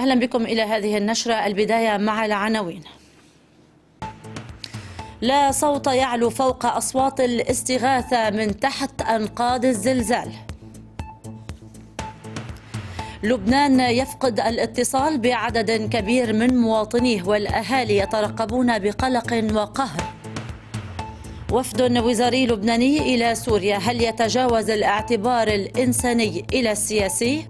أهلا بكم إلى هذه النشرة. البداية مع العناوين. لا صوت يعلو فوق أصوات الاستغاثة من تحت أنقاض الزلزال. لبنان يفقد الاتصال بعدد كبير من مواطنيه والأهالي يترقبون بقلق وقهر. وفد وزاري لبناني إلى سوريا، هل يتجاوز الاعتبار الإنساني إلى السياسي؟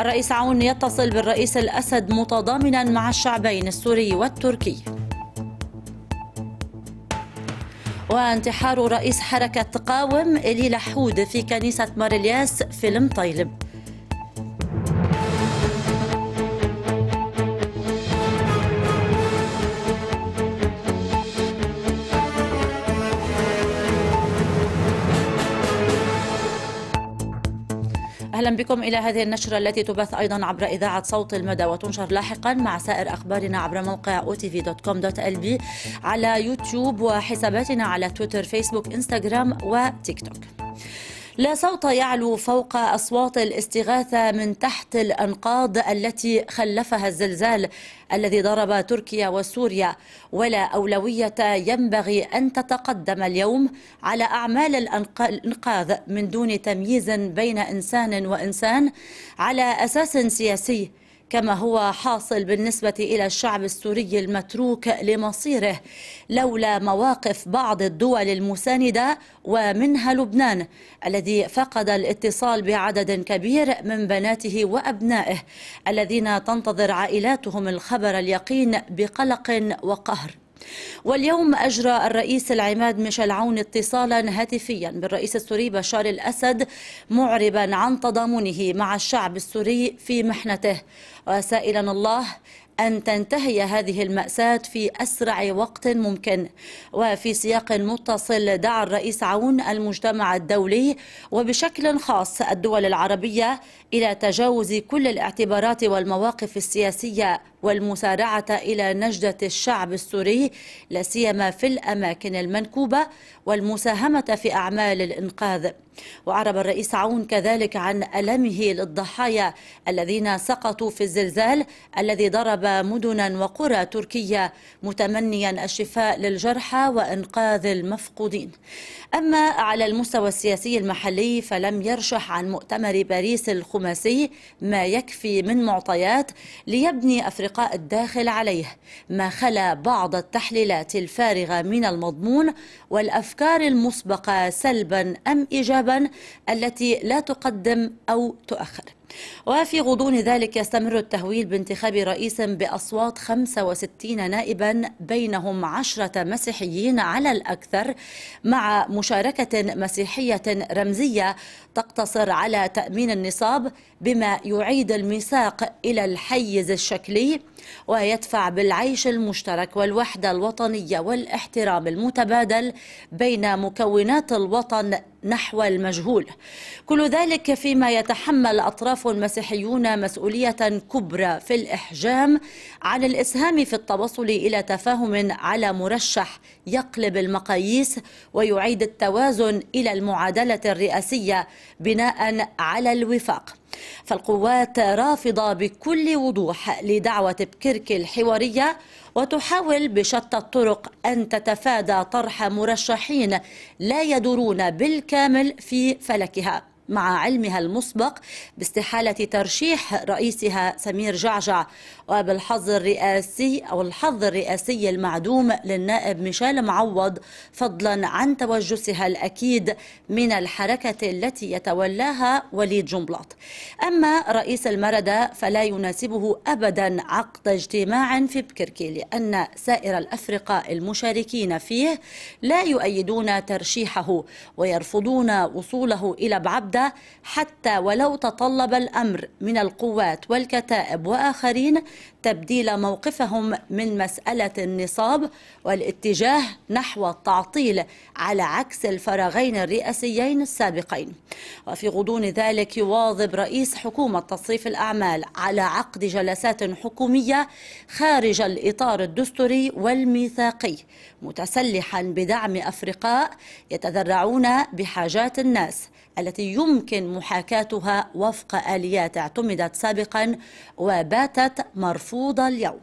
الرئيس عون يتصل بالرئيس الأسد متضامنا مع الشعبين السوري والتركي. وانتحار رئيس حركة تقاوم إيلي لحود في كنيسة ماريلياس فيلم طيلب. أهلا بكم إلى هذه النشرة التي تبث أيضا عبر إذاعة صوت المدى وتنشر لاحقا مع سائر أخبارنا عبر موقع otv.com.lb على يوتيوب وحساباتنا على تويتر فيسبوك إنستغرام وتيك توك. لا صوت يعلو فوق أصوات الاستغاثة من تحت الأنقاض التي خلفها الزلزال الذي ضرب تركيا وسوريا، ولا أولوية ينبغي أن تتقدم اليوم على أعمال الإنقاذ من دون تمييز بين إنسان وإنسان على أساس سياسي، كما هو حاصل بالنسبة إلى الشعب السوري المتروك لمصيره لولا مواقف بعض الدول المساندة ومنها لبنان الذي فقد الاتصال بعدد كبير من بناته وأبنائه الذين تنتظر عائلاتهم الخبر اليقين بقلق وقهر. واليوم أجرى الرئيس العماد ميشال عون اتصالا هاتفيا بالرئيس السوري بشار الأسد معربا عن تضامنه مع الشعب السوري في محنته، وسائلا الله أن تنتهي هذه المأساة في أسرع وقت ممكن. وفي سياق متصل دعا الرئيس عون المجتمع الدولي وبشكل خاص الدول العربية إلى تجاوز كل الاعتبارات والمواقف السياسية والمسارعة إلى نجدة الشعب السوري لا سيما في الأماكن المنكوبة والمساهمة في أعمال الإنقاذ. وأعرب الرئيس عون كذلك عن ألمه للضحايا الذين سقطوا في الزلزال الذي ضرب مدنا وقرى تركيا، متمنيا الشفاء للجرحى وإنقاذ المفقودين. أما على المستوى السياسي المحلي فلم يرشح عن مؤتمر باريس الخماسي ما يكفي من معطيات ليبني أفرقاء الداخل عليه، ما خلا بعض التحليلات الفارغة من المضمون والأفكار المسبقة سلبا أم إيجابا التي لا تقدم أو تؤخر. وفي غضون ذلك يستمر التهويل بانتخاب رئيس بأصوات 65 نائبا بينهم 10 مسيحيين على الأكثر، مع مشاركة مسيحية رمزية تقتصر على تأمين النصاب، بما يعيد الميثاق إلى الحيز الشكلي ويدفع بالعيش المشترك والوحدة الوطنية والاحترام المتبادل بين مكونات الوطن نحو المجهول. كل ذلك فيما يتحمل أطراف المسيحيون مسؤولية كبرى في الإحجام عن الإسهام في التوصل إلى تفاهم على مرشح يقلب المقاييس ويعيد التوازن إلى المعادلة الرئاسية بناء على الوفاق. فالقوات رافضة بكل وضوح لدعوة بكركي الحوارية وتحاول بشتى الطرق أن تتفادى طرح مرشحين لا يدورون بالكامل في فلكها، مع علمها المسبق باستحالة ترشيح رئيسها سمير جعجع، وبالحظ الرئاسي أو الحظ الرئاسي المعدوم للنائب ميشال معوض، فضلا عن توجسها الأكيد من الحركة التي يتولاها وليد جنبلاط. أما رئيس المردة فلا يناسبه أبدا عقد اجتماع في بكركي، لأن سائر الأفرقاء المشاركين فيه لا يؤيدون ترشيحه ويرفضون وصوله إلى بعبدا حتى ولو تطلب الأمر من القوات والكتائب وآخرين تبديل موقفهم من مسألة النصاب والاتجاه نحو التعطيل، على عكس الفراغين الرئاسيين السابقين. وفي غضون ذلك يواظب رئيس حكومة تصريف الأعمال على عقد جلسات حكومية خارج الإطار الدستوري والميثاقي، متسلحا بدعم أفرقاء يتذرعون بحاجات الناس التي يمكن محاكاتها وفق آليات اعتمدت سابقا وباتت مرفوضة اليوم.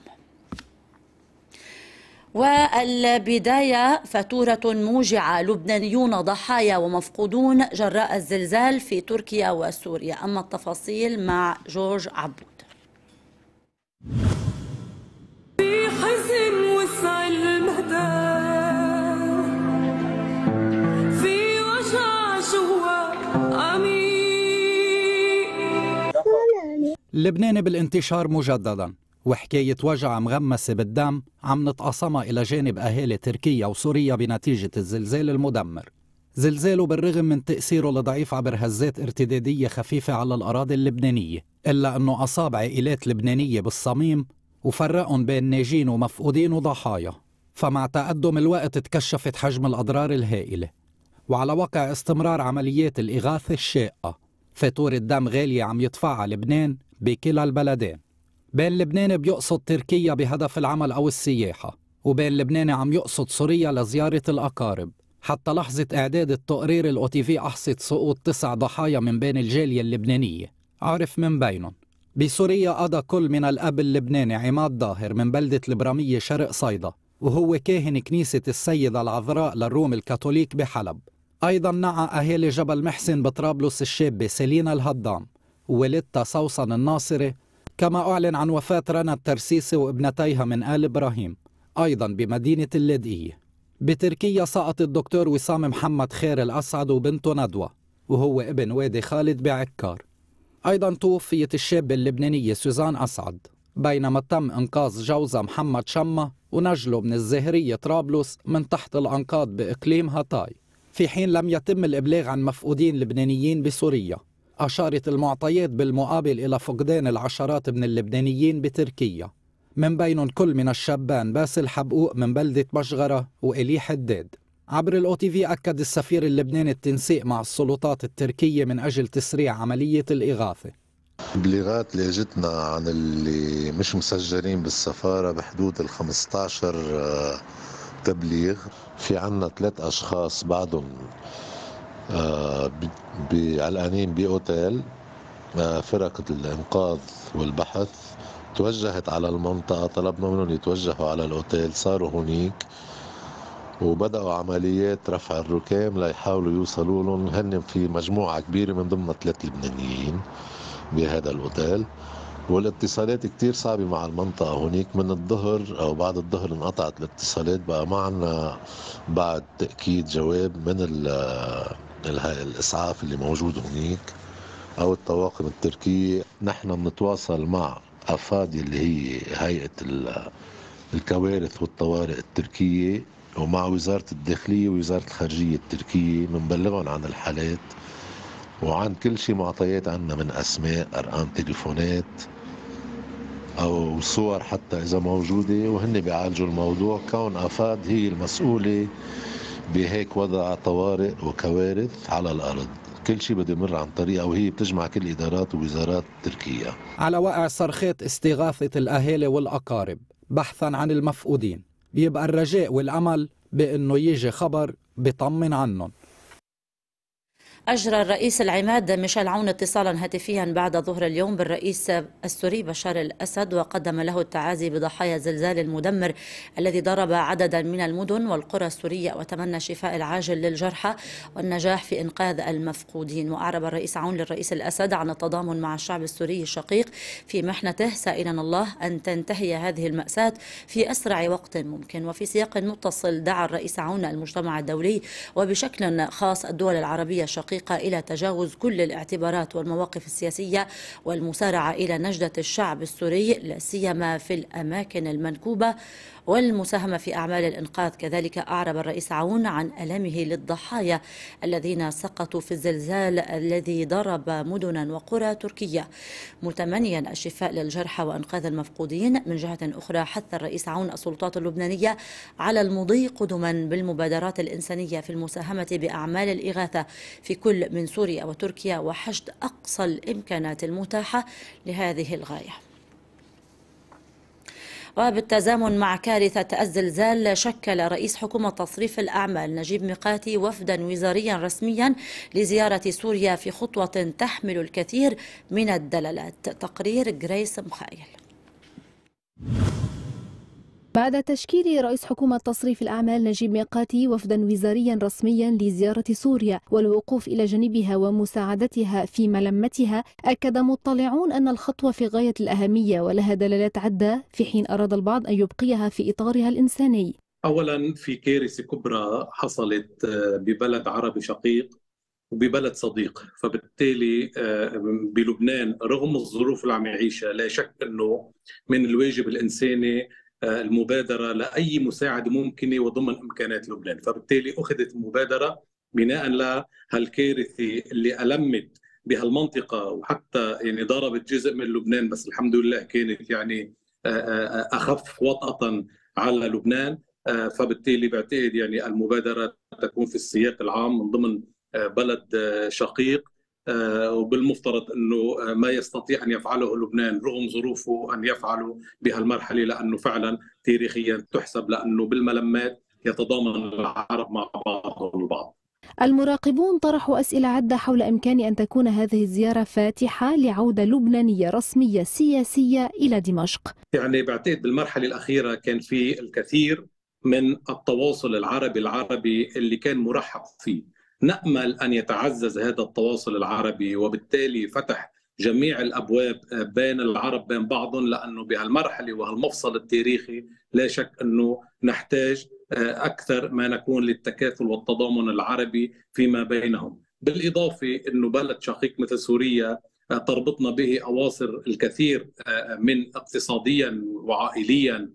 والبداية فاتورة موجعة، لبنانيون ضحايا ومفقودون جراء الزلزال في تركيا وسوريا. أما التفاصيل مع جورج عبود. لبنان بالانتشار مجددا، وحكاية وجع مغمسة بالدم عم نتقاسمها إلى جانب أهالي تركيا وسوريا بنتيجة الزلزال المدمر. زلزاله بالرغم من تأثيره الضعيف عبر هزات ارتدادية خفيفة على الأراضي اللبنانية، إلا أنه أصاب عائلات لبنانية بالصميم وفرقهم بين ناجين ومفقودين وضحايا. فمع تقدم الوقت تكشفت حجم الأضرار الهائلة، وعلى وقع استمرار عمليات الإغاثة الشاقة فاتورة الدم غالية عم يدفعها لبنان بكلا البلدين. بين لبنان بيقصد تركيا بهدف العمل أو السياحة، وبين لبنان عم يقصد سوريا لزيارة الأقارب. حتى لحظة إعداد التقرير الOTV أحصت سقوط 9 ضحايا من بين الجالية اللبنانية عرف من بينهم. بسوريا قضى كل من الأب اللبناني عماد ظاهر من بلدة البرامية شرق صيدا، وهو كاهن كنيسة السيدة العذراء للروم الكاثوليك بحلب. أيضا نعى أهالي جبل محسن بطرابلس الشابة سيلينا الهضام وولدتها سوسن الناصري، كما أعلن عن وفاة رنا الترسيسي وابنتيها من آل إبراهيم أيضا بمدينة اللاذقية. بتركيا سقط الدكتور وسام محمد خير الأسعد وبنته ندوة وهو ابن وادي خالد بعكار. أيضا توفيت الشابة اللبنانية سوزان أسعد، بينما تم إنقاذ جوزة محمد شما ونجله من الزهرية طرابلس من تحت الأنقاض بإقليم هاتاي، في حين لم يتم الإبلاغ عن مفقودين لبنانيين بسوريا. أشارت المعطيات بالمقابل إلى فقدان العشرات من اللبنانيين بتركيا، من بينهم كل من الشابان باسل حبقوق من بلدة مشغرة وإيلي حداد. عبر الOTV أكد السفير اللبناني التنسيق مع السلطات التركية من أجل تسريع عملية الإغاثة. الإبلاغات اللي اجتنا عن اللي مش مسجلين بالسفارة بحدود ال 15 تبليغ، في عنا 3 أشخاص بعدهم علقانين بأوتيل. فرق الإنقاذ والبحث توجهت على المنطقة، طلبنا منهم يتوجهوا على الأوتيل، صاروا هنيك وبدأوا عمليات رفع الركام ليحاولوا يوصلوا لهم. هن في مجموعة كبيرة من ضمن 3 لبنانيين بهذا الأوتيل، والاتصالات كتير صعبة مع المنطقة هنيك. من الظهر أو بعد الظهر انقطعت الاتصالات، بقى معنا بعد تأكيد جواب من الإسعاف اللي موجود هنيك أو الطواقم التركية. نحن بنتواصل مع أفادي اللي هي هيئة الكوارث والطوارئ التركية، ومع وزارة الداخلية ووزارة الخارجية التركية، بنبلغهم عن الحالات وعن كل شيء. معطيات عنا من أسماء، أرقام تليفونات أو صور حتى إذا موجودة، وهن بيعالجوا الموضوع. كون أفاد هي المسؤولة بهيك وضع طوارئ وكوارث على الأرض، كل شيء بده يمر عن طريقها، وهي بتجمع كل إدارات ووزارات تركيا. على وقع صرخات استغاثة الأهالي والأقارب بحثا عن المفقودين، بيبقى الرجاء والأمل بأنه يجي خبر بيطمن عنهم. أجرى الرئيس العماد ميشال عون اتصالا هاتفيا بعد ظهر اليوم بالرئيس السوري بشار الأسد، وقدم له التعازي بضحايا الزلزال المدمر الذي ضرب عددا من المدن والقرى السورية، وتمنى الشفاء العاجل للجرحى والنجاح في إنقاذ المفقودين. وأعرب الرئيس عون للرئيس الأسد عن التضامن مع الشعب السوري الشقيق في محنته، سائلا الله أن تنتهي هذه المأساة في أسرع وقت ممكن. وفي سياق متصل دعا الرئيس عون المجتمع الدولي وبشكل خاص الدول العربية الشقيقة إلى تجاوز كل الاعتبارات والمواقف السياسية والمسارعة إلى نجدة الشعب السوري، لا سيما في الأماكن المنكوبة، والمساهمة في أعمال الإنقاذ. كذلك أعرب الرئيس عون عن ألمه للضحايا الذين سقطوا في الزلزال الذي ضرب مدنا وقرى تركيا، متمنيا الشفاء للجرحى وإنقاذ المفقودين. من جهة أخرى حث الرئيس عون السلطات اللبنانية على المضي قدما بالمبادرات الإنسانية في المساهمة بأعمال الإغاثة في كل من سوريا وتركيا، وحشد أقصى الإمكانات المتاحة لهذه الغاية. وبالتزامن مع كارثة الزلزال شكل رئيس حكومة تصريف الأعمال نجيب ميقاتي وفدا وزاريا رسميا لزيارة سوريا في خطوة تحمل الكثير من الدلالات. تقرير جريس مخايل. بعد تشكيل رئيس حكومة تصريف الأعمال نجيب ميقاتي وفدا وزاريا رسميا لزيارة سوريا والوقوف إلى جانبها ومساعدتها في ملمتها، أكد مطلعون أن الخطوة في غاية الأهمية ولها دلالات عدة، في حين أراد البعض أن يبقيها في إطارها الإنساني. أولا في كارثة كبرى حصلت ببلد عربي شقيق وببلد صديق، فبالتالي بلبنان رغم الظروف اللي عم يعيشها لا شك أنه من الواجب الإنساني المبادرة لأي مساعدة ممكنة وضمن إمكانات لبنان، فبالتالي أخذت مبادرة بناء لهالكارثة اللي ألمت بهالمنطقة وحتى يعني ضربت جزء من لبنان، بس الحمد لله كانت يعني أخف وطأة على لبنان، فبالتالي بعتقد يعني المبادرة تكون في السياق العام من ضمن بلد شقيق، وبالمفترض أنه ما يستطيع أن يفعله لبنان رغم ظروفه أن يفعله بهالمرحلة، لأنه فعلا تاريخيا تحسب لأنه بالملمات يتضامن العرب مع بعضهم البعض. المراقبون طرحوا أسئلة عدة حول إمكان أن تكون هذه الزيارة فاتحة لعودة لبنانية رسمية سياسية إلى دمشق. يعني بعتقد بالمرحلة الأخيرة كان في الكثير من التواصل العربي اللي كان مرحب فيه، نأمل أن يتعزز هذا التواصل العربي وبالتالي فتح جميع الأبواب بين العرب بين بعضهم، لأنه بهالمرحلة وهالمفصل التاريخي لا شك أنه نحتاج أكثر ما نكون للتكافل والتضامن العربي فيما بينهم، بالإضافة أنه بلد شقيق مثل سوريا تربطنا به أواصر الكثير من اقتصاديا وعائليا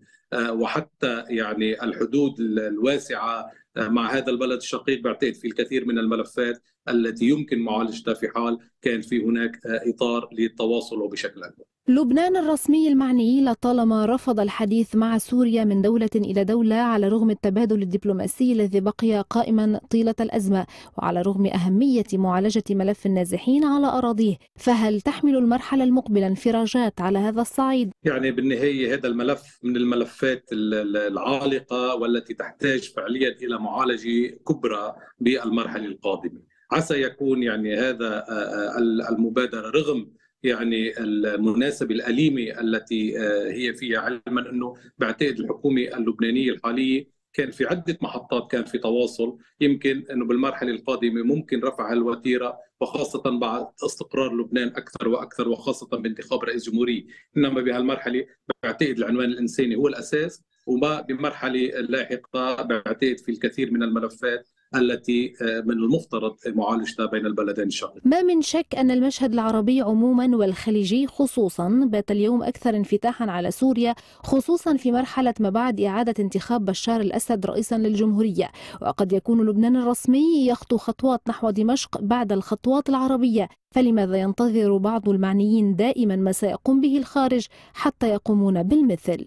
وحتى يعني الحدود الواسعة مع هذا البلد الشقيق، بعتقد في الكثير من الملفات التي يمكن معالجتها في حال كان في هناك إطار للتواصل وبشكل أكبر. لبنان الرسمي المعني لطالما رفض الحديث مع سوريا من دولة إلى دولة على رغم التبادل الدبلوماسي الذي بقي قائما طيلة الأزمة وعلى رغم أهمية معالجة ملف النازحين على أراضيه، فهل تحمل المرحلة المقبلة انفراجات على هذا الصعيد؟ يعني بالنهاية هذا الملف من الملفات العالقة والتي تحتاج فعليا إلى معالجة كبرى بالمرحلة القادمة، عسى يكون يعني هذا المبادرة رغم يعني المناسبة الأليمة التي هي فيها، علما أنه بعتقد الحكومة اللبنانية الحالية كان في عدة محطات كان في تواصل، يمكن أنه بالمرحلة القادمة ممكن رفع الوتيرة وخاصة بعد استقرار لبنان أكثر وأكثر وخاصة بانتخاب رئيس جمهوري، إنما بهالمرحلة بعتقد العنوان الإنساني هو الأساس، وما بمرحلة لاحقة بعتقد في الكثير من الملفات التي من المفترض معالجتها بين البلدين الشقيقين. ما من شك أن المشهد العربي عموما والخليجي خصوصا بات اليوم أكثر انفتاحا على سوريا، خصوصا في مرحلة ما بعد إعادة انتخاب بشار الأسد رئيسا للجمهورية، وقد يكون لبنان الرسمي يخطو خطوات نحو دمشق بعد الخطوات العربية، فلماذا ينتظر بعض المعنيين دائما ما سيقوم به الخارج حتى يقومون بالمثل؟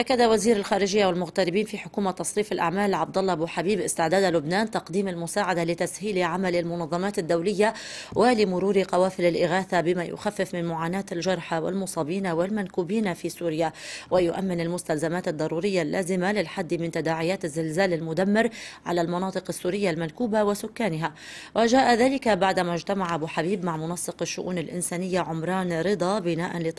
أكد وزير الخارجية والمغتربين في حكومة تصريف الأعمال عبدالله ابو حبيب استعداد لبنان تقديم المساعدة لتسهيل عمل المنظمات الدولية ولمرور قوافل الإغاثة بما يخفف من معاناة الجرحى والمصابين والمنكوبين في سوريا ويؤمن المستلزمات الضرورية اللازمة للحد من تداعيات الزلزال المدمر على المناطق السورية المنكوبة وسكانها. وجاء ذلك بعدما اجتمع ابو حبيب مع منسق الشؤون الإنسانية عمران رضا بناء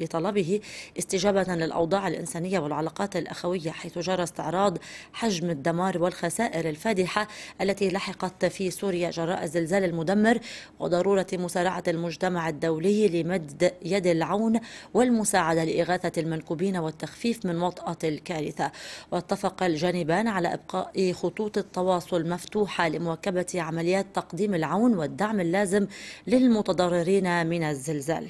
لطلبه استجابة للأوضاع الإنسانية والعلاقات الأخوية، حيث جرى استعراض حجم الدمار والخسائر الفادحة التي لحقت في سوريا جراء الزلزال المدمر وضرورة مسارعة المجتمع الدولي لمد يد العون والمساعدة لإغاثة المنكوبين والتخفيف من وطأة الكارثة. واتفق الجانبان على إبقاء خطوط التواصل مفتوحة لمواكبة عمليات تقديم العون والدعم اللازم للمتضررين من الزلزال.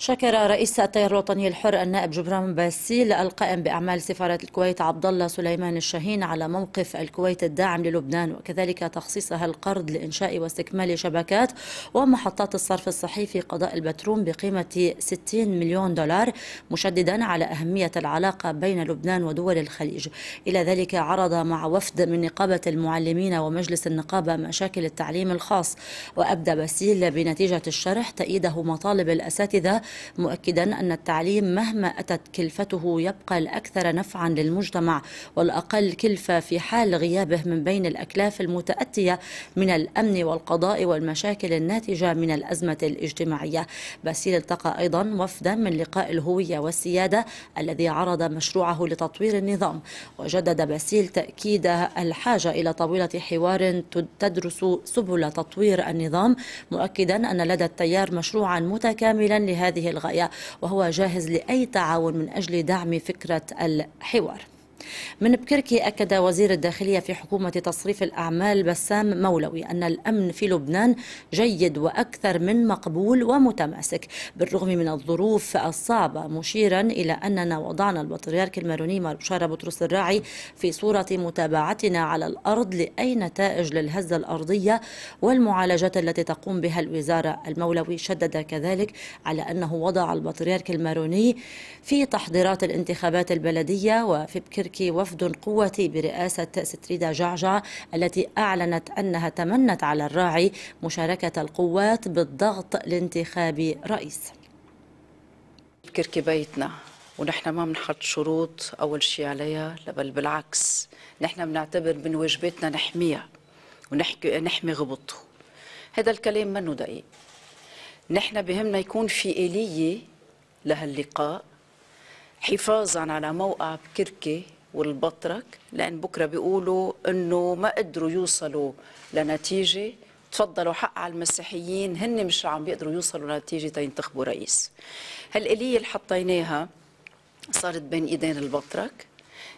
شكر رئيس التيار الوطني الحر النائب جبران باسيل القائم بأعمال سفارة الكويت عبد الله سليمان الشاهين على موقف الكويت الداعم للبنان وكذلك تخصيصها القرض لإنشاء واستكمال شبكات ومحطات الصرف الصحي في قضاء البتروم بقيمة 60 مليون دولار، مشددا على أهمية العلاقة بين لبنان ودول الخليج. إلى ذلك عرض مع وفد من نقابة المعلمين ومجلس النقابة مشاكل التعليم الخاص، وأبدى باسيل بنتيجة الشرح تأييده مطالب الأساتذة مؤكدا أن التعليم مهما أتت كلفته يبقى الأكثر نفعا للمجتمع والأقل كلفة في حال غيابه من بين الأكلاف المتأتية من الأمن والقضاء والمشاكل الناتجة من الأزمة الاجتماعية. باسيل التقى أيضا وفدا من لقاء الهوية والسيادة الذي عرض مشروعه لتطوير النظام، وجدد باسيل تأكيد الحاجة إلى طاولة حوار تدرس سبل تطوير النظام، مؤكدا أن لدى التيار مشروعا متكاملا لهذه الغاية وهو جاهز لأي تعاون من أجل دعم فكرة الحوار. من بكركي أكد وزير الداخلية في حكومة تصريف الأعمال بسام مولوي أن الأمن في لبنان جيد وأكثر من مقبول ومتماسك بالرغم من الظروف الصعبة، مشيرا إلى أننا وضعنا البطريرك الماروني مارشال بطرس الراعي في صورة متابعتنا على الأرض لأي نتائج للهزة الأرضية والمعالجات التي تقوم بها الوزارة. المولوي شدد كذلك على أنه وضع البطريرك الماروني في تحضيرات الانتخابات البلدية. وفي بكركي وفد قوتي برئاسة ستريدا جعجع التي أعلنت أنها تمنت على الراعي مشاركة القوات بالضغط لانتخاب رئيس. بكركي بيتنا ونحن ما بنحط شروط أول شيء عليها، بل بالعكس نحن بنعتبر من واجباتنا نحميها ونحمي غبطه. هذا الكلام منه دقيق، نحن بهمنا يكون في آلية لهاللقاء حفاظا على موقع بكركي والبطرك، لأن بكرة بيقولوا أنه ما قدروا يوصلوا لنتيجة. تفضلوا حق على المسيحيين، هن مش عم يقدروا يوصلوا لنتيجة تينتخبوا رئيس. هالآلية اللي حطيناها صارت بين إيدين البطرك،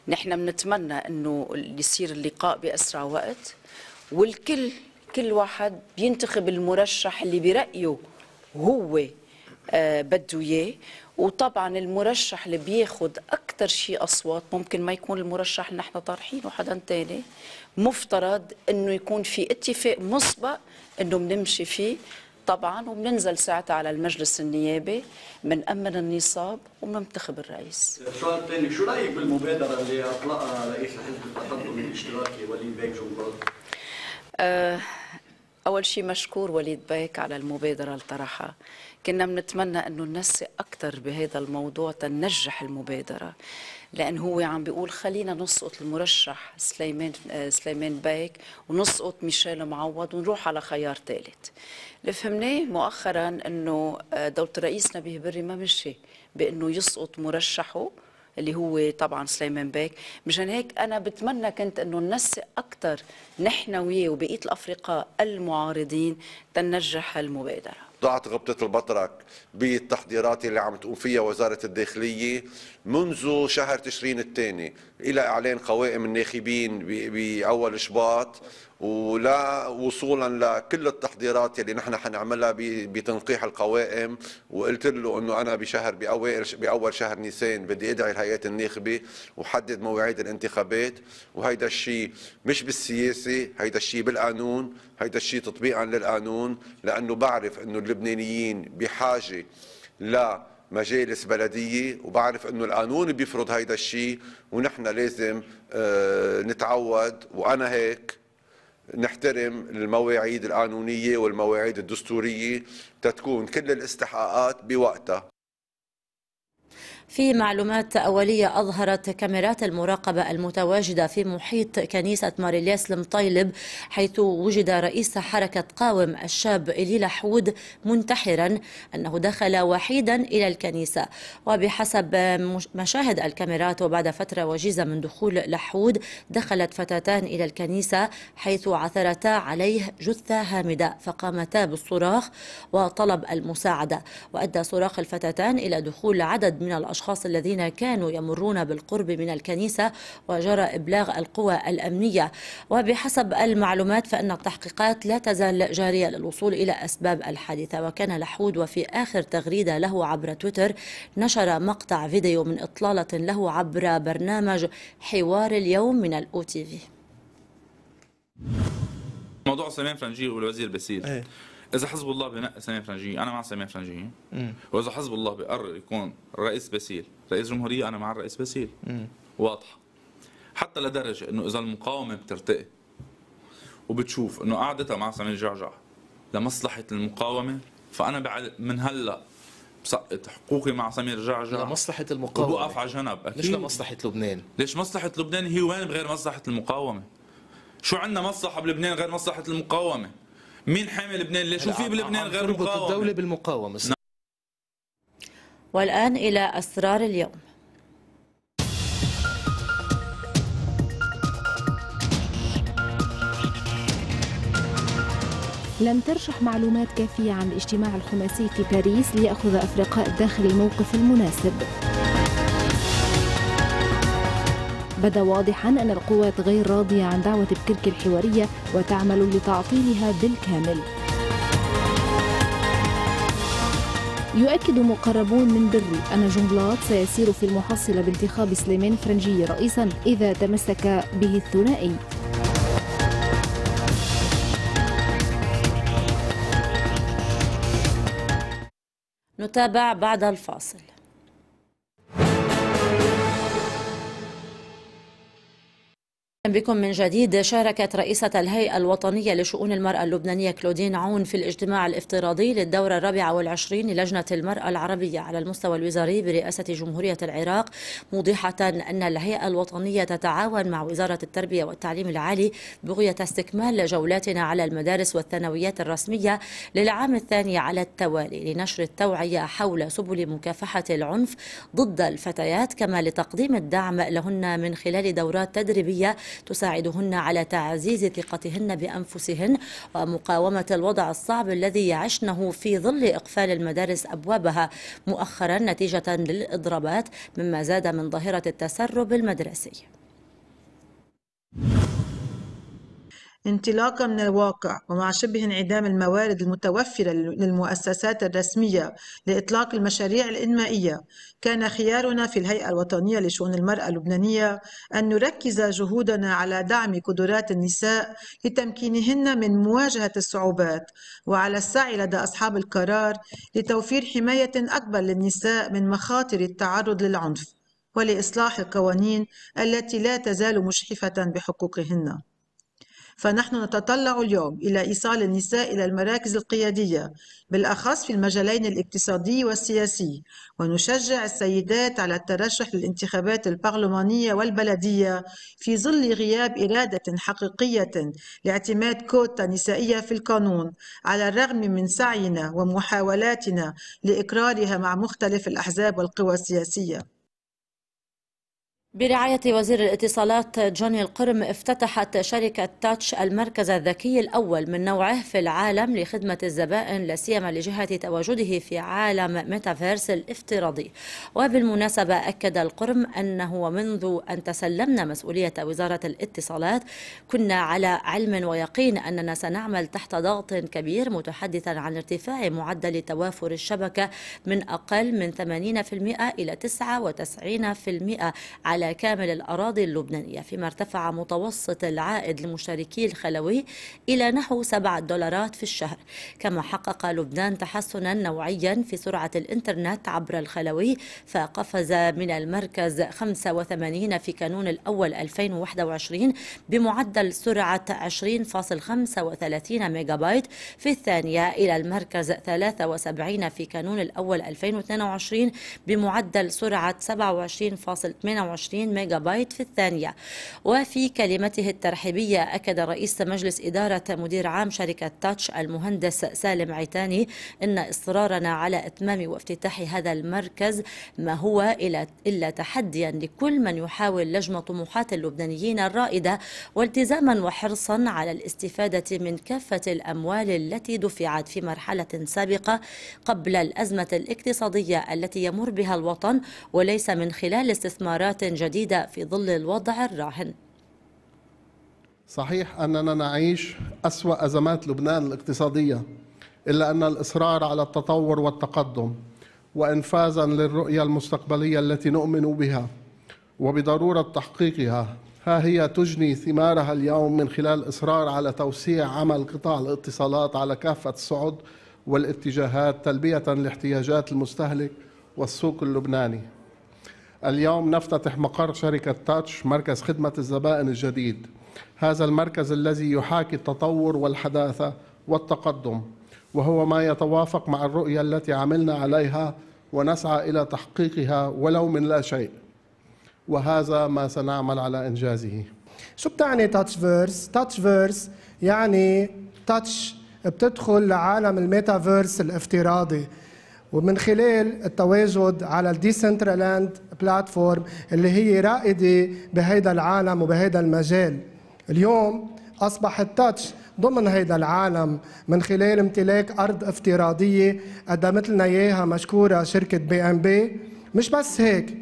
نحن بنتمنى أنه يصير اللقاء بأسرع وقت والكل كل واحد بينتخب المرشح اللي برأيه هو بده إياه، وطبعا المرشح اللي بياخد اكثر شيء اصوات ممكن ما يكون المرشح اللي نحن طارحينه حدا ثاني. مفترض انه يكون في اتفاق مسبق انه بنمشي فيه طبعا، وبننزل ساعتها على المجلس النيابي بنأمن النصاب وبننتخب الرئيس. السؤال الثاني، شو رايك بالمبادره اللي اطلقها رئيس الحزب التقدمي الاشتراكي وليد جنبلاط؟ اول شيء مشكور وليد بيك على المبادره اللي طرحها، كنا بنتمنى انه ننسق اكثر بهذا الموضوع تنجح المبادره، لان هو عم بيقول خلينا نسقط المرشح سليمان بيك ونسقط ميشال معوض ونروح على خيار ثالث. اللي فهمناه مؤخرا انه دوله الرئيس نبيه بري ما مشي بانه يسقط مرشحه اللي هو طبعا سليمان بيك. مشان هيك انا بتمنى كنت انه ننسق اكثر نحن وياه وبقيه الافرقاء المعارضين تنجح المبادره. ضاعت غبطة البطرك بالتحضيرات اللي عم تقوم فيها وزارة الداخلية منذ شهر تشرين الثاني إلى إعلان قوائم الناخبين بأول شباط، ولا وصولا لكل التحضيرات اللي نحن حنعملها بتنقيح القوائم. وقلت له انه انا باول شهر نيسان بدي ادعي الهيئات الناخبه وحدد مواعيد الانتخابات، وهيدا الشيء مش بالسياسه، هيدا الشيء بالقانون، هيدا الشيء تطبيقا للقانون، لانه بعرف انه اللبنانيين بحاجه لمجالس بلديه وبعرف انه القانون بيفرض هيدا الشيء، ونحن لازم نتعود وانا هيك نحترم المواعيد القانونية والمواعيد الدستورية تتكون كل الاستحقاقات بوقتها. في معلومات أولية أظهرت كاميرات المراقبة المتواجدة في محيط كنيسة ماريلياس المطيلب حيث وجد رئيس حركة قاوم الشاب إيلي لحود منتحرا أنه دخل وحيدا إلى الكنيسة. وبحسب مشاهد الكاميرات وبعد فترة وجيزة من دخول لحود دخلت فتاتان إلى الكنيسة حيث عثرتا عليه جثة هامدة فقامتا بالصراخ وطلب المساعدة، وأدى صراخ الفتاتان إلى دخول عدد من الأشخاص الذين كانوا يمرون بالقرب من الكنيسة وجرى إبلاغ القوى الأمنية. وبحسب المعلومات فإن التحقيقات لا تزال جارية للوصول إلى أسباب الحادثة. وكان لحود وفي آخر تغريدة له عبر تويتر نشر مقطع فيديو من إطلالة له عبر برنامج حوار اليوم من الOTV. موضوع سليمان فرنجيه والوزير باسيل، إذا حزب الله بنقي سمير فرنجيه أنا مع سمير فرنجيه، وإذا حزب الله بقرر يكون رئيس باسيل رئيس جمهورية أنا مع الرئيس باسيل. واضحة حتى لدرجة إنه إذا المقاومة بترتقي وبتشوف إنه قعدتها مع سمير جعجع لمصلحة المقاومة، فأنا بعد من هلا بسقط حقوقي مع سمير جعجع لمصلحه المقاومه، وبوقف على جنب. اكيد ليش لمصلحه لبنان؟ ليش مصلحه لبنان هي وين بغير مصلحه المقاومه؟ شو عندنا مصلحه بلبنان غير مصلحه المقاومه؟ مين حامي لبنان؟ ليش شو في بلبنان غير المقاومه؟ الدوله بالمقاومه. والان الى اسرار اليوم. لم ترشح معلومات كافية عن الاجتماع الخماسي في باريس ليأخذ أفرقاء الداخل الموقف المناسب. بدا واضحا أن القوات غير راضية عن دعوة بكركي الحوارية وتعمل لتعطيلها بالكامل. يؤكد مقربون من بري أن جنبلاط سيسير في المحصلة بانتخاب سليمان فرنجيه رئيسا إذا تمسك به الثنائي. نتابع بعد الفاصل. بكم من جديد. شاركت رئيسة الهيئة الوطنية لشؤون المرأة اللبنانية كلودين عون في الاجتماع الافتراضي للدورة 24 للجنة المرأة العربية على المستوى الوزاري برئاسة جمهورية العراق، موضحة أن الهيئة الوطنية تتعاون مع وزارة التربية والتعليم العالي بغية استكمال جولاتنا على المدارس والثانويات الرسمية للعام الثاني على التوالي لنشر التوعية حول سبل مكافحة العنف ضد الفتيات، كما لتقديم الدعم لهن من خلال دورات تدريبية تساعدهن على تعزيز ثقتهن بأنفسهن ومقاومة الوضع الصعب الذي يعشنه في ظل إقفال المدارس أبوابها مؤخرا نتيجة للإضرابات، مما زاد من ظاهرة التسرب المدرسي. انطلاقا من الواقع ومع شبه انعدام الموارد المتوفرة للمؤسسات الرسمية لإطلاق المشاريع الإنمائية، كان خيارنا في الهيئة الوطنية لشؤون المرأة اللبنانية أن نركز جهودنا على دعم قدرات النساء لتمكينهن من مواجهة الصعوبات، وعلى السعي لدى أصحاب القرار لتوفير حماية أكبر للنساء من مخاطر التعرض للعنف، ولإصلاح القوانين التي لا تزال مشحفة بحقوقهن. فنحن نتطلع اليوم إلى إيصال النساء إلى المراكز القيادية بالأخص في المجالين الاقتصادي والسياسي، ونشجع السيدات على الترشح للانتخابات البرلمانية والبلدية في ظل غياب إرادة حقيقية لاعتماد كوتا نسائية في القانون، على الرغم من سعينا ومحاولاتنا لإقرارها مع مختلف الأحزاب والقوى السياسية. برعاية وزير الاتصالات جوني القرم، افتتحت شركة تاتش المركز الذكي الأول من نوعه في العالم لخدمة الزبائن، لاسيما لجهة تواجده في عالم ميتافيرس الافتراضي. وبالمناسبة أكد القرم أنه منذ أن تسلمنا مسؤولية وزارة الاتصالات كنا على علم ويقين أننا سنعمل تحت ضغط كبير، متحدثا عن ارتفاع معدل توافر الشبكة من أقل من 80% إلى 99% على كامل الأراضي اللبنانية، فيما ارتفع متوسط العائد لمشاركي الخلوي إلى نحو $7 في الشهر. كما حقق لبنان تحسنا نوعيا في سرعة الإنترنت عبر الخلوي، فقفز من المركز 85 في كانون الأول 2021 بمعدل سرعة 20.35 ميجا بايت في الثانية إلى المركز 73 في كانون الأول 2022 بمعدل سرعة 27.28 ميجا بايت في الثانية. وفي كلمته الترحيبية أكد رئيس مجلس إدارة مدير عام شركة تاتش المهندس سالم عيتاني أن إصرارنا على إتمام وافتتاح هذا المركز ما هو إلا تحديا لكل من يحاول لجم طموحات اللبنانيين الرائدة، والتزاما وحرصا على الاستفادة من كافة الأموال التي دفعت في مرحلة سابقة قبل الأزمة الاقتصادية التي يمر بها الوطن، وليس من خلال استثمارات جديدة في ظل الوضع الراهن. صحيح أننا نعيش أسوأ أزمات لبنان الاقتصادية، إلا أن الإصرار على التطور والتقدم وإنفاذا للرؤية المستقبلية التي نؤمن بها وبضرورة تحقيقها، ها هي تجني ثمارها اليوم من خلال الإصرار على توسيع عمل قطاع الاتصالات على كافة الصعد والاتجاهات، تلبية لاحتياجات المستهلك والسوق اللبناني. اليوم نفتتح مقر شركة تاتش مركز خدمة الزبائن الجديد، هذا المركز الذي يحاكي التطور والحداثة والتقدم، وهو ما يتوافق مع الرؤية التي عملنا عليها ونسعى إلى تحقيقها ولو من لا شيء، وهذا ما سنعمل على إنجازه. شو بتعني تاتش فيرس؟ تاتش فيرس يعني تاتش بتدخل لعالم الميتافيرس الافتراضي، ومن خلال التواجد على الديسنترالاند بلاتفورم اللي هي رائدة بهيدا العالم وبهيدا المجال. اليوم أصبح التاتش ضمن هيدا العالم من خلال امتلاك أرض افتراضية قدمت لنا إياها مشكورة شركة BMW. مش بس هيك،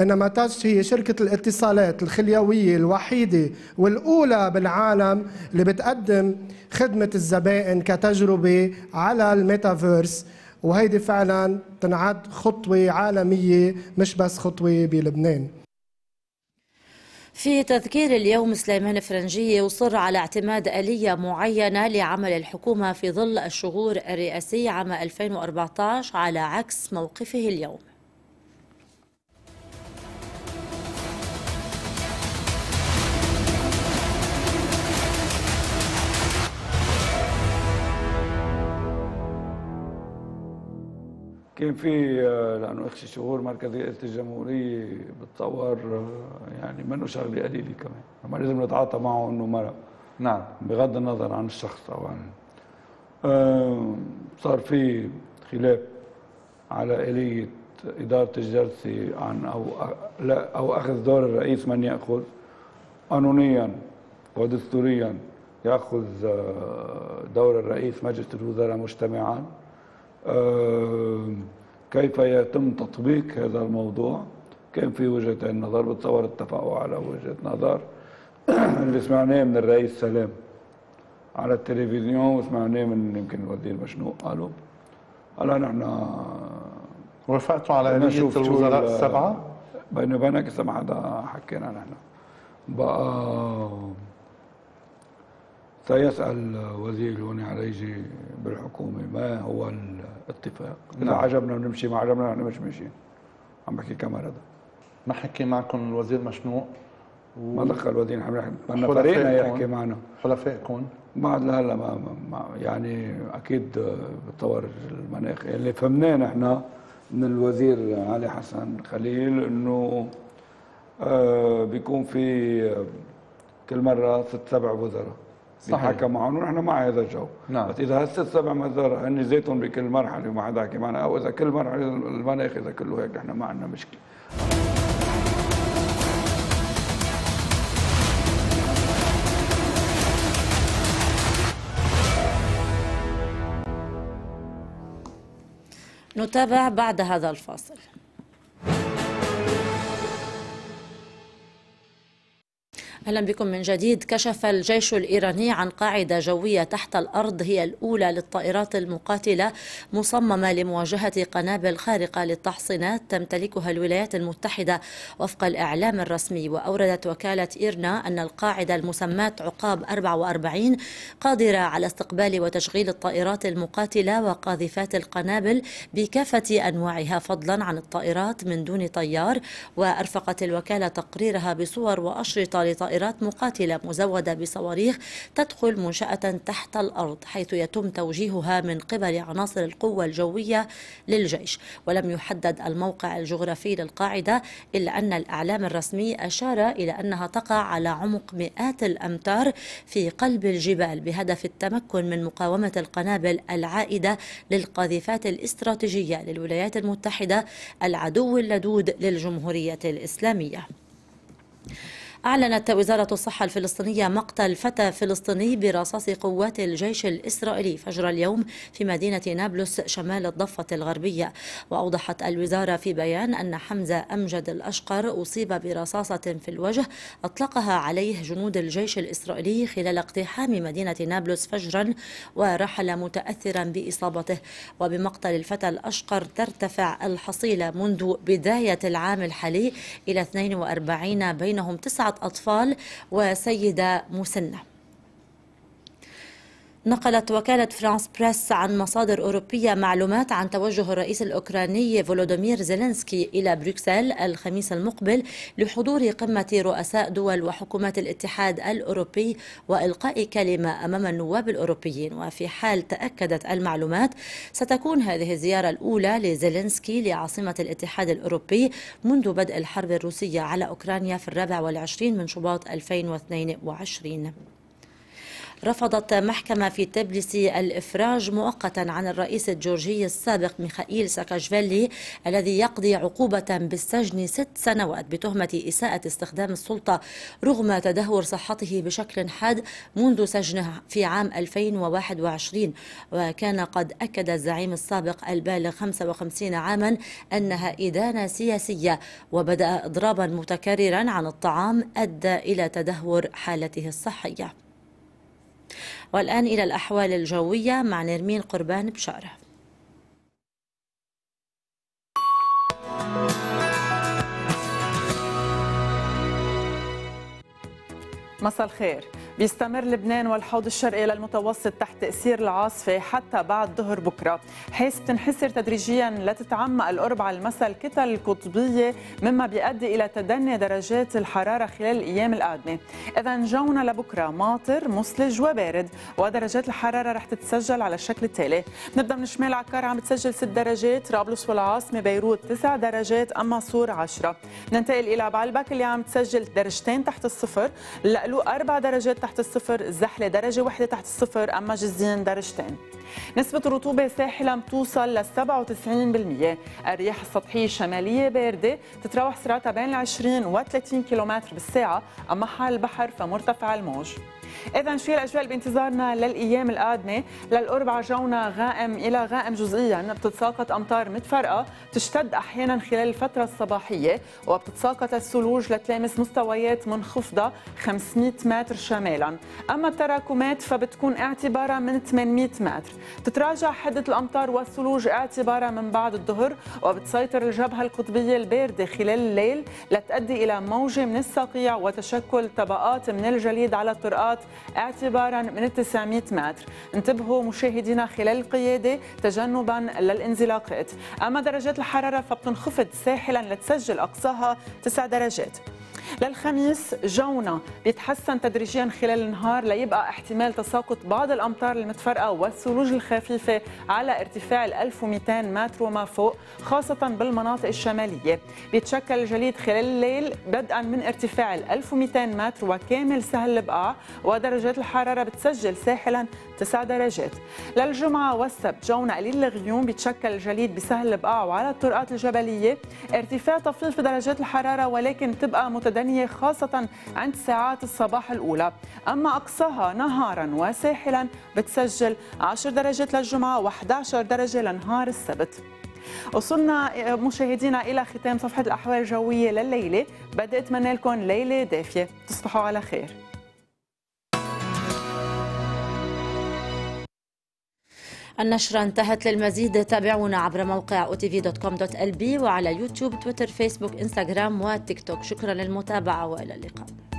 إنما تاتش هي شركة الاتصالات الخليوية الوحيدة والأولى بالعالم اللي بتقدم خدمة الزبائن كتجربة على الميتافيرس، وهيدي فعلا تنعد خطوة عالمية مش بس خطوة بلبنان. في تذكير اليوم، سليمان فرنجيه يصر على اعتماد آلية معينة لعمل الحكومة في ظل الشغور الرئاسي عام 2014 على عكس موقفه اليوم. كان في، لانه اخشى شهور مركز رئاسه الجمهوريه بتطور يعني منه شغله قليله كمان، ما لازم نتعاطى معه انه مرق. نعم، بغض النظر عن الشخص طبعا. صار في خلاف على آلية اداره الجلسه عن او اخذ دور الرئيس، من ياخذ قانونيا ودستوريا ياخذ دور الرئيس مجلس الوزراء مجتمعا. كيف يتم تطبيق هذا الموضوع؟ كان في وجهة النظر، بتصور اتفقوا على وجهة نظر اللي سمعناه من الرئيس سلام على التلفزيون، وسمعناه من يمكن الوزير مشنوق. قالوا هلا نحن وافقتوا على آلية الوزراء السبعة؟ بيني وبينك لسه ما حدا حكينا نحن. بقى سيسأل وزير هون على يجي بالحكومة ما هو الاتفاق. إذا عجبنا بنمشي، ما عجبنا نحن مش ماشيين. عم بحكي كما رضا. ما حكي معكم الوزير مشنوق؟ ما دخل الوزير، نحن بدنا فريقنا يحكي معنا. حلفائكم؟ بعد لهلا ما يعني أكيد بتطور المناخ. اللي فهمناه نحن من الوزير علي حسن خليل إنه بيكون في كل مرة 6-7 وزراء. صحيح حكى معهم ونحن مع هذا الجو. نعم. بس اذا هال6-7 وزراء هن زيتهم بكل مرحله وما حدا حكي معنا، او اذا كل مرحله المناخ اذا كله هيك نحن ما عندنا مشكله. نتابع بعد هذا الفاصل. أهلا بكم من جديد. كشف الجيش الإيراني عن قاعدة جوية تحت الأرض هي الأولى للطائرات المقاتلة، مصممة لمواجهة قنابل خارقة للتحصينات تمتلكها الولايات المتحدة وفق الإعلام الرسمي. وأوردت وكالة إيرنا أن القاعدة المسماة عقاب 44 قادرة على استقبال وتشغيل الطائرات المقاتلة وقاذفات القنابل بكافة أنواعها، فضلا عن الطائرات من دون طيار. وأرفقت الوكالة تقريرها بصور وأشرطة لطائرات مقاتلة مزودة بصواريخ تدخل منشأة تحت الأرض، حيث يتم توجيهها من قبل عناصر القوة الجوية للجيش. ولم يحدد الموقع الجغرافي للقاعدة، إلا أن الإعلام الرسمي أشار إلى أنها تقع على عمق مئات الأمتار في قلب الجبال، بهدف التمكن من مقاومة القنابل العائدة للقاذفات الاستراتيجية للولايات المتحدة، العدو اللدود للجمهورية الإسلامية. أعلنت وزارة الصحة الفلسطينية مقتل فتى فلسطيني برصاص قوات الجيش الإسرائيلي فجر اليوم في مدينة نابلس شمال الضفة الغربية. وأوضحت الوزارة في بيان أن حمزة أمجد الأشقر أصيب برصاصة في الوجه أطلقها عليه جنود الجيش الإسرائيلي خلال اقتحام مدينة نابلس فجرا، ورحل متأثرا بإصابته. وبمقتل الفتى الأشقر ترتفع الحصيلة منذ بداية العام الحالي إلى 42، بينهم 9 أطفال وسيدة مسنة. نقلت وكالة فرانس بريس عن مصادر أوروبية معلومات عن توجه الرئيس الأوكراني فولودومير زيلينسكي إلى بروكسل الخميس المقبل لحضور قمة رؤساء دول وحكومات الاتحاد الأوروبي وإلقاء كلمة أمام النواب الأوروبيين. وفي حال تأكدت المعلومات ستكون هذه الزيارة الأولى لزيلينسكي لعاصمة الاتحاد الأوروبي منذ بدء الحرب الروسية على أوكرانيا في 24 من شباط 2022. رفضت محكمة في تبليسي الإفراج مؤقتا عن الرئيس الجورجي السابق ميخائيل ساكاشفيلي الذي يقضي عقوبة بالسجن 6 سنوات بتهمة إساءة استخدام السلطة رغم تدهور صحته بشكل حاد منذ سجنه في عام 2021. وكان قد أكد الزعيم السابق البالغ 55 عاما أنها إدانة سياسية، وبدأ إضرابا متكررا عن الطعام أدى إلى تدهور حالته الصحية. والآن إلى الأحوال الجوية مع نرمين قربان بشارة. مساء الخير. بيستمر لبنان والحوض الشرقي إلى المتوسط تحت تأثير العاصفة حتى بعد ظهر بكرة، حيث بتنحسر تدريجيا لتتعمق القرب على المساء الكتل القطبية، مما بيؤدي إلى تدني درجات الحرارة خلال الأيام القادمة. إذا جونا لبكرة ماطر مثلج وبارد، ودرجات الحرارة رح تتسجل على الشكل التالي. نبدأ من شمال عكار عم بتسجل 6 درجات، طرابلس والعاصمة بيروت 9 درجات، أما صور 10. ننتقل إلى بعلبك اللي عم تسجل 2 درجة تحت الصفر، لقلوق 4 درجات تحت الصفر، الزحلة 1 درجة تحت الصفر، أما جزين 2 درجة. نسبة الرطوبة ساحلة بتوصل ل 97%، الرياح السطحية الشمالية باردة تتراوح سرعتها بين 20 و 30 كم/ساعة، أما حال البحر فمرتفع الموج. إذا شو الأجواء اللي بانتظارنا للأيام القادمة؟ للقرب على جونا غائم إلى غائم جزئيا، بتتساقط أمطار متفرقة تشتد أحيانا خلال الفترة الصباحية، وبتتساقط الثلوج لتلامس مستويات منخفضة 500 متر شمالا، أما التراكمات فبتكون اعتبارها من 800 متر. تتراجع حدة الأمطار والثلوج اعتبارها من بعد الظهر، وبتسيطر الجبهة القطبية الباردة خلال الليل لتؤدي إلى موجة من الصقيع وتشكل طبقات من الجليد على الطرقات اعتبارا من 900 متر. انتبهوا مشاهدينا خلال القيادة تجنبا للانزلاقات. أما درجات الحرارة فبتنخفض ساحلا لتسجل أقصاها 9 درجات. للخميس جونا بيتحسن تدريجيا خلال النهار، ليبقى احتمال تساقط بعض الامطار المتفرقه والثلوج الخفيفه على ارتفاع 1200 متر وما فوق، خاصه بالمناطق الشماليه. بيتشكل الجليد خلال الليل بدءا من ارتفاع 1200 متر وكامل سهل البقاع، ودرجات الحراره بتسجل ساحلا 9 درجات. للجمعه والسبت جونا قليل الغيوم، بيتشكل الجليد بسهل البقاع وعلى الطرقات الجبليه، ارتفاع طفيف بدرجات الحراره ولكن تبقى متدنية خاصة عند ساعات الصباح الأولى، أما أقصاها نهارا وساحلا بتسجل 10 درجات للجمعة و11 درجة لنهار السبت. وصلنا مشاهدينا إلى ختام صفحة الأحوال الجوية لليلة، بدي أتمنى لكم ليلة دافية، تصبحوا على خير. النشرة انتهت. للمزيد تابعونا عبر موقع otv.com.lb وعلى يوتيوب، تويتر، فيسبوك، انستغرام وتيك توك. شكرا للمتابعة وإلى اللقاء.